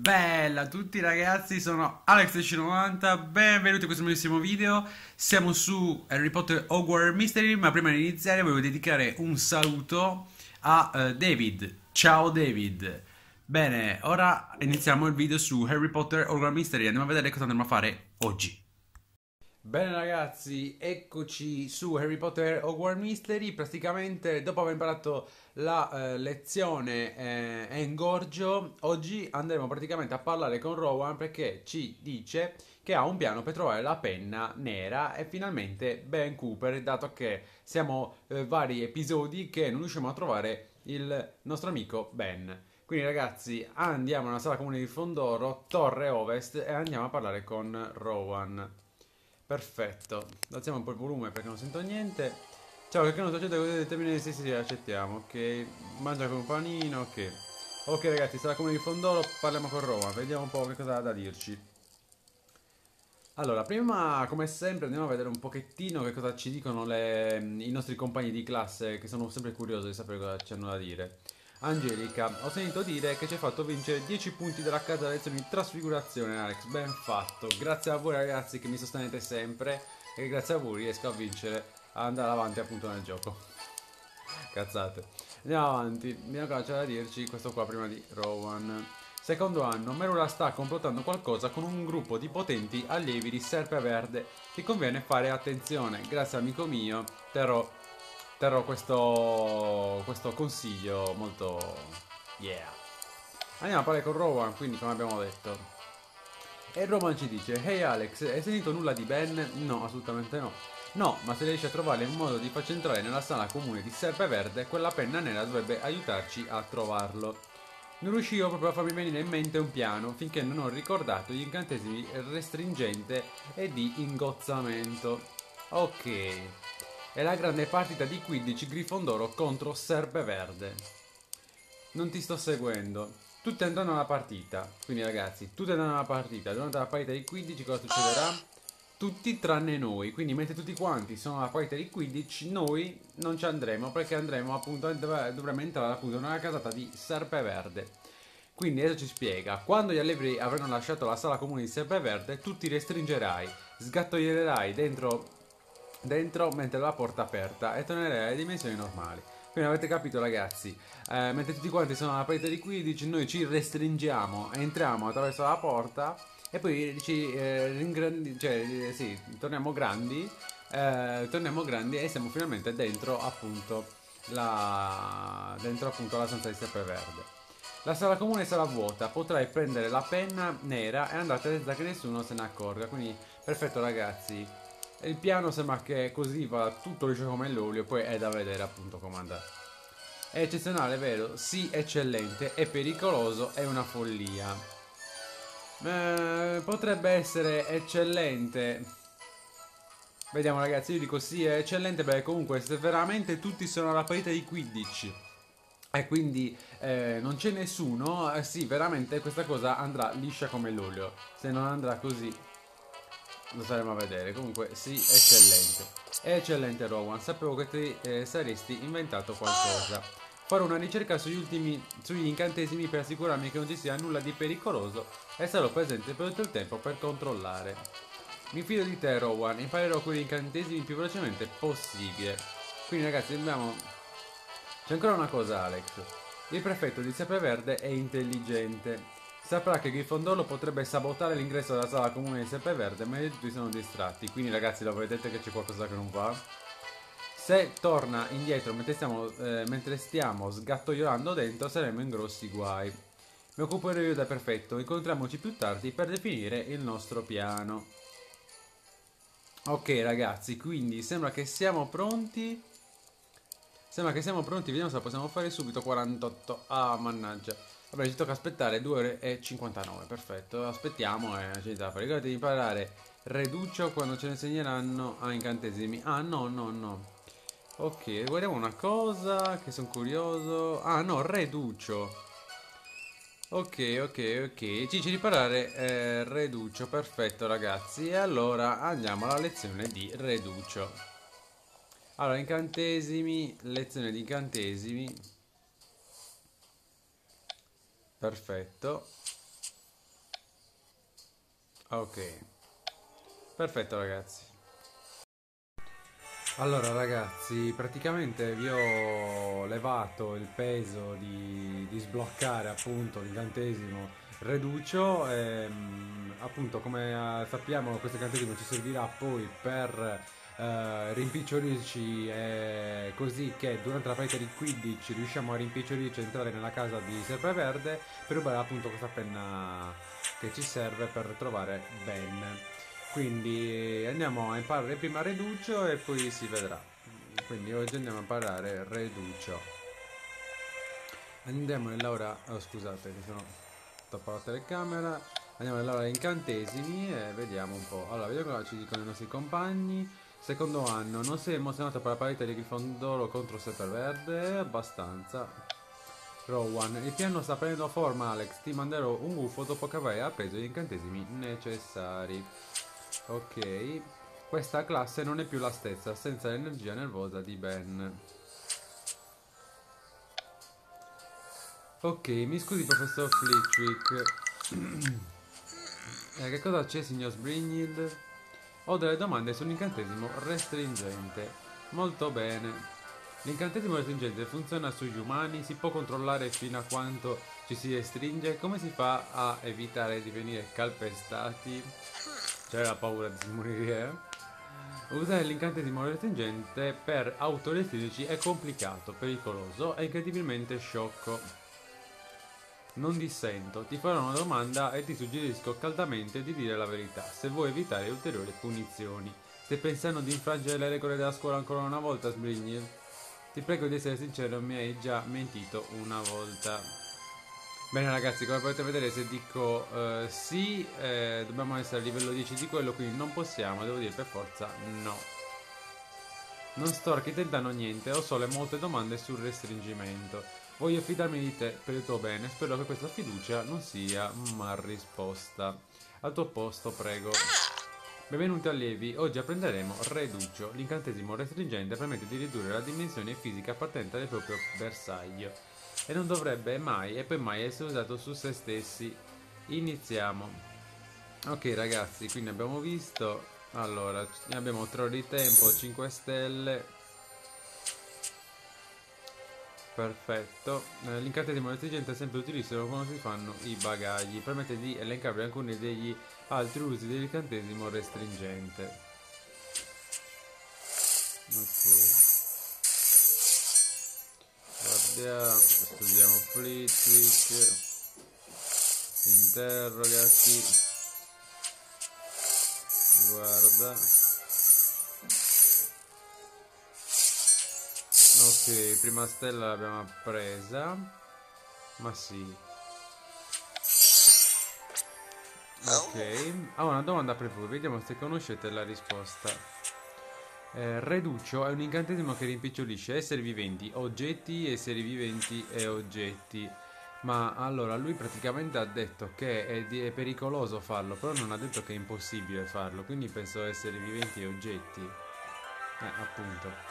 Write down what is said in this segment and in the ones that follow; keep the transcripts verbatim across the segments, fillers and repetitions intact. Bella a tutti ragazzi, sono Alex novanta, benvenuti a questo bellissimo video. Siamo su Harry Potter Hogwarts Mystery, ma prima di iniziare volevo dedicare un saluto a uh, David. Ciao David. Bene, ora iniziamo il video su Harry Potter Hogwarts Mystery, andiamo a vedere cosa andremo a fare oggi. Bene ragazzi, eccoci su Harry Potter Hogwarts Mystery. Praticamente dopo aver imparato la eh, lezione eh, Engorgio, oggi andremo praticamente a parlare con Rowan, perché ci dice che ha un piano per trovare la penna nera e finalmente Ben Cooper, dato che siamo eh, vari episodi che non riusciamo a trovare il nostro amico Ben. Quindi ragazzi, andiamo nella sala comune di Fondoro, Torre Ovest, e andiamo a parlare con Rowan. Perfetto, alziamo un po' il volume perché non sento niente. Ciao, perché non succede così determinati? Sì, sì, sì, accettiamo, ok. Mangia con un panino, ok. Ok ragazzi, sarà come di Fondoro, parliamo con Roma, vediamo un po' che cosa ha da dirci. Allora, prima, come sempre, andiamo a vedere un pochettino che cosa ci dicono le, i nostri compagni di classe, che sono sempre curioso di sapere cosa c'hanno da dire. Angelica, ho sentito dire che ci hai fatto vincere dieci punti dalla casa della lezione di trasfigurazione, Alex, ben fatto. Grazie a voi ragazzi che mi sostenete sempre, e grazie a voi riesco a vincere, a andare avanti appunto nel gioco. Cazzate. Andiamo avanti, vediamo cosa c'è da dirci questo qua prima di Rowan. Secondo anno, Merula sta complottando qualcosa con un gruppo di potenti allievi di Serpeverde. Ti conviene fare attenzione, grazie amico mio, terrò... Terrò questo, questo consiglio molto... Yeah. Andiamo a parlare con Rowan, quindi, come abbiamo detto. E Rowan ci dice: Hey Alex, hai sentito nulla di Ben? No, assolutamente no. No, ma se riesci a trovare un modo di farci entrare nella sala comune di Serpeverde, quella penna nera dovrebbe aiutarci a trovarlo. Non riuscivo proprio a farmi venire in mente un piano, finché non ho ricordato gli incantesimi restringente e di ingozzamento. Ok. È la grande partita di Quidditch Grifondoro contro Serpeverde. Non ti sto seguendo. Tutti andranno alla partita. Quindi ragazzi, tutti andranno alla partita. Durante la partita di Quidditch cosa succederà? Tutti tranne noi. Quindi mentre tutti quanti sono alla partita di Quidditch, noi non ci andremo, perché andremo appunto, dovremo entrare appunto nella casata di Serpeverde. Quindi adesso ci spiega: quando gli allievi avranno lasciato la sala comune di Serpeverde, tu ti restringerai, sgattoierai dentro... dentro mentre la porta aperta, e tornerei alle dimensioni normali. Quindi avete capito ragazzi, eh, mentre tutti quanti sono alla partita di Quidditch, noi ci restringiamo, entriamo attraverso la porta e poi ci eh, ringrandi, cioè sì, torniamo grandi, eh, torniamo grandi e siamo finalmente dentro appunto la dentro appunto la stanza di Serpeverde. La sala comune sarà vuota, potrai prendere la penna nera e andare senza che nessuno se ne accorga. Quindi perfetto ragazzi. Il piano sembra che così va tutto liscio come l'olio, poi è da vedere appunto come andrà. È eccezionale, vero? Sì, eccellente, è pericoloso, è una follia. Eh, potrebbe essere eccellente. Vediamo ragazzi, io dico sì, è eccellente, perché comunque se veramente tutti sono alla parità di Quidditch e quindi eh, non c'è nessuno, eh, sì, veramente questa cosa andrà liscia come l'olio. Se non andrà così... lo saremo a vedere. Comunque sì, eccellente, eccellente Rowan, sapevo che ti eh, saresti inventato qualcosa. Farò una ricerca sugli ultimi sugli incantesimi per assicurarmi che non ci sia nulla di pericoloso, e sarò presente per tutto il tempo per controllare. Mi fido di te Rowan, imparerò quegli incantesimi il più velocemente possibile. Quindi ragazzi andiamo. C'è ancora una cosa Alex, il prefetto di Serpeverde è intelligente. Saprà che Grifondoro potrebbe sabotare l'ingresso della sala comune di Serpeverde, ma tutti sono distratti. Quindi ragazzi, lo vedete che c'è qualcosa che non va? Se torna indietro mentre stiamo, eh, mentre stiamo sgattoiolando dentro, saremo in grossi guai. Mi occuperò io da prefetto, incontriamoci più tardi per definire il nostro piano. Ok ragazzi, quindi sembra che siamo pronti. Sembra che siamo pronti, vediamo se la possiamo fare subito. Quarantotto, ah mannaggia. Vabbè, ci tocca aspettare due ore e cinquantanove, perfetto, aspettiamo e eh, ci da fare. Ricordate di imparare Reducio quando ce ne insegneranno a incantesimi. Ah no, no, no. Ok, guardiamo una cosa che sono curioso. Ah no, Reducio. Ok, ok, ok. Ci ci riparare eh, Reducio, perfetto ragazzi. E allora andiamo alla lezione di Reducio. Allora, incantesimi, lezione di incantesimi. Perfetto. Ok, perfetto ragazzi. Allora ragazzi, praticamente vi ho levato il peso di, di sbloccare appunto l'incantesimo Reducio. ehm, Appunto, come sappiamo, questo incantesimo ci servirà poi per eh, rimpicciolirci, eh, così che durante la partita di Quidditch riusciamo a rimpicciolirci e entrare nella casa di Serpeverde per rubare appunto questa penna che ci serve per trovare Ben. Quindi andiamo a imparare prima Reducio e poi si vedrà. Quindi oggi andiamo a imparare Reducio. Andiamo nell'ora, oh, scusate che sono toppa la telecamera. Andiamo nell'ora di incantesimi e vediamo un po'. Allora, vediamo cosa ci dicono i nostri compagni. Secondo anno, non sei emozionato per la partita di Grifondoro contro Serpeverde? Abbastanza. Rowan, il piano sta prendendo forma Alex, ti manderò un gufo dopo che avrai appreso gli incantesimi necessari. Ok, questa classe non è più la stessa senza l'energia nervosa di Ben. Ok, mi scusi professor Flitchwick. eh, Che cosa c'è signor Sbrignid? Ho delle domande sull'incantesimo restringente. Molto bene. L'incantesimo restringente funziona sugli umani? Si può controllare fino a quanto ci si restringe? Come si fa a evitare di venire calpestati? C'era la paura di morire, eh? Usare l'incantesimo restringente per autorestringerci è complicato, pericoloso e incredibilmente sciocco. Non dissento, ti farò una domanda e ti suggerisco caldamente di dire la verità se vuoi evitare ulteriori punizioni. Stai pensando di infrangere le regole della scuola ancora una volta, Sbrignid? Ti prego di essere sincero, mi hai già mentito una volta. Bene ragazzi, come potete vedere se dico eh, sì, eh, dobbiamo essere a livello dieci di quello, quindi non possiamo, devo dire per forza no. Non sto architettando niente, ho solo molte domande sul restringimento. Voglio fidarmi di te per il tuo bene, spero che questa fiducia non sia mal risposta. Al tuo posto, prego. Benvenuti allievi, oggi apprenderemo Reducio. L'incantesimo restringente permette di ridurre la dimensione fisica appartenente al proprio bersaglio e non dovrebbe mai e poi mai essere usato su se stessi. Iniziamo. Ok ragazzi, quindi abbiamo visto. Allora, abbiamo tre ore di tempo, cinque stelle. Perfetto. L'incantesimo restringente è sempre utilissimo quando si fanno i bagagli. Permette di elencare alcuni degli altri usi dell'incantesimo restringente. Ok, studiamo Flitchwick, interrogati, guarda. Ok, prima stella l'abbiamo presa, ma sì. Ok, ho una domanda per voi, vediamo se conoscete la risposta. Eh, Reducio è un incantesimo che rimpicciolisce esseri viventi, oggetti, esseri viventi e oggetti. Ma allora lui praticamente ha detto che è, di è pericoloso farlo, però non ha detto che è impossibile farlo, quindi penso esseri viventi e oggetti. Eh, appunto.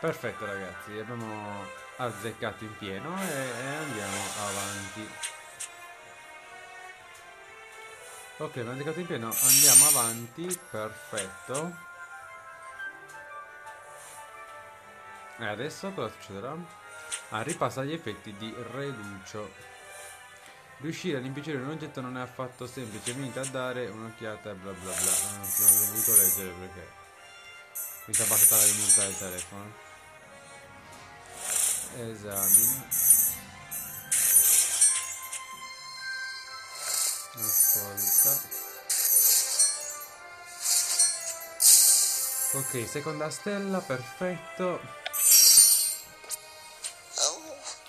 Perfetto ragazzi, li abbiamo azzeccato in pieno e, e andiamo avanti. Ok, abbiamo azzeccato in pieno, andiamo avanti, perfetto. E adesso cosa succederà? Ah, ripassa gli effetti di Reducio. Riuscire ad impiccire un oggetto non è affatto semplice, venite a dare un'occhiata e bla bla bla. Non ho dovuto leggere perché mi si è abbassata la luminosità del telefono. Esamina. Ascolta. Ok, seconda stella, perfetto.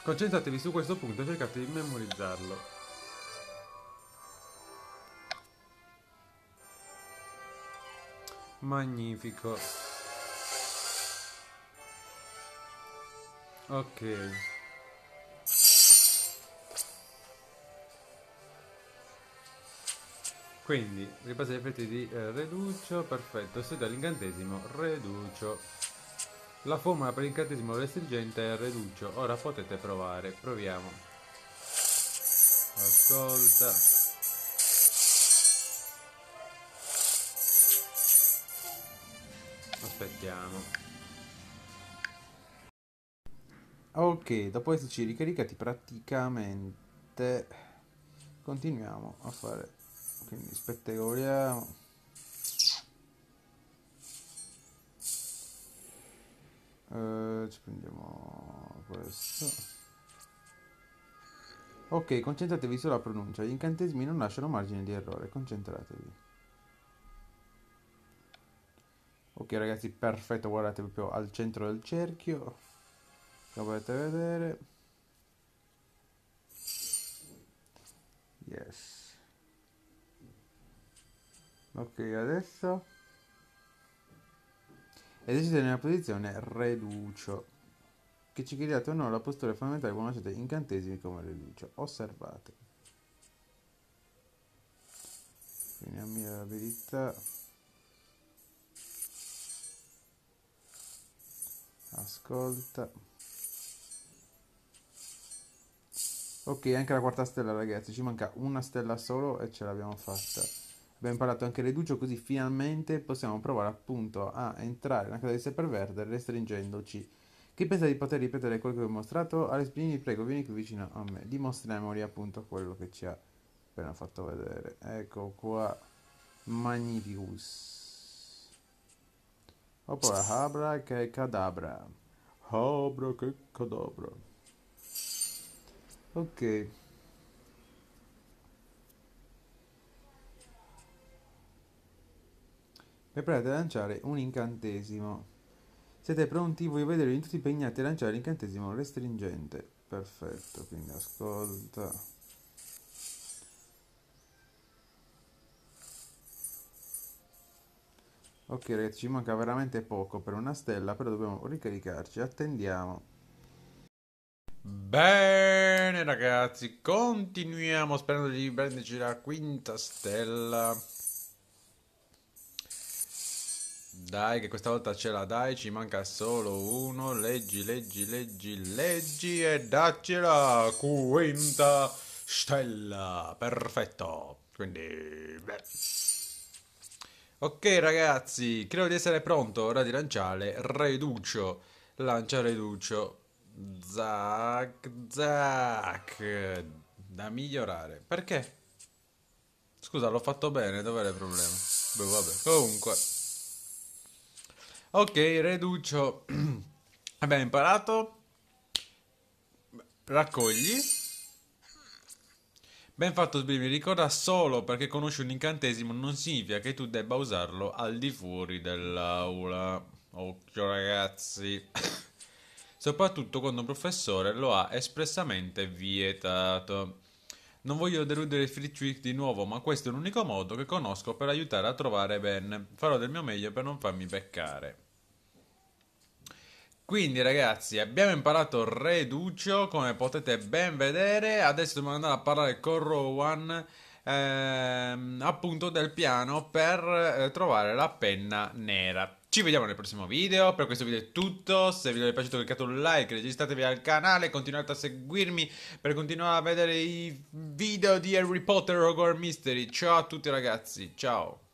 Concentratevi su questo punto e cercate di memorizzarlo. Magnifico. Ok. Quindi, ripassa gli effetti di eh, Reducio, perfetto, studia l'incantesimo Reducio. La formula per l'incantesimo restringente è Reducio, ora potete provare, proviamo. Ascolta. Aspettiamo. Ok, dopo esserci ricaricati praticamente continuiamo a fare, quindi spettegoliamo. Uh, ci prendiamo questo. Ok, concentratevi sulla pronuncia, gli incantesimi non lasciano margine di errore, concentratevi. Ok ragazzi, perfetto, guardate proprio al centro del cerchio, lo potete vedere. Yes. Ok, adesso ed esiste nella posizione Reducio, che ci chiedete o no la postura fondamentale, conoscete incantesimi come Reducio, osservate. Quindi a mia verità, ascolta. Ok, anche la quarta stella ragazzi, ci manca una stella solo e ce l'abbiamo fatta. Abbiamo imparato anche Reducio, così finalmente possiamo provare appunto a entrare nella casa di Serpeverde restringendoci. Chi pensa di poter ripetere quello che vi ho mostrato? Ale Sbrignid, prego, vieni qui vicino a me. Dimostriamoli appunto quello che ci ha appena fatto vedere. Ecco qua. Magnificus. Oppure Abra che cadabra. Abra che cadabra. Ok. Preparate a lanciare un incantesimo. Siete pronti? Voi vedete tutti impegnati a lanciare l'incantesimo restringente. Perfetto, quindi ascolta. Ok ragazzi, ci manca veramente poco per una stella, però dobbiamo ricaricarci, attendiamo. Bene ragazzi, continuiamo sperando di prenderci la quinta stella. Dai che questa volta ce la dai, ci manca solo uno, leggi, leggi, leggi, leggi e daccela, quinta stella, perfetto, quindi, beh. Ok ragazzi, credo di essere pronto, ora di lanciare Reducio, lancia Reducio, zac, zac, da migliorare, perché? Scusa, l'ho fatto bene, dov'è il problema? Beh, vabbè, comunque. Ok, Reducio, abbiamo imparato, raccogli, ben fatto Sbrignid, ricorda solo perché conosci un incantesimo non significa che tu debba usarlo al di fuori dell'aula, occhio ragazzi, soprattutto quando un professore lo ha espressamente vietato. Non voglio deludere Flitchwick di nuovo, ma questo è l'unico modo che conosco per aiutare a trovare Ben. Farò del mio meglio per non farmi beccare. Quindi ragazzi, abbiamo imparato Reducio, come potete ben vedere. Adesso dobbiamo andare a parlare con Rowan, ehm, appunto del piano per eh, trovare la penna nera. Ci vediamo nel prossimo video, per questo video è tutto, se il video vi è piaciuto cliccate un like, registratevi al canale, continuate a seguirmi per continuare a vedere i video di Harry Potter Hogwarts Mystery, ciao a tutti ragazzi, ciao!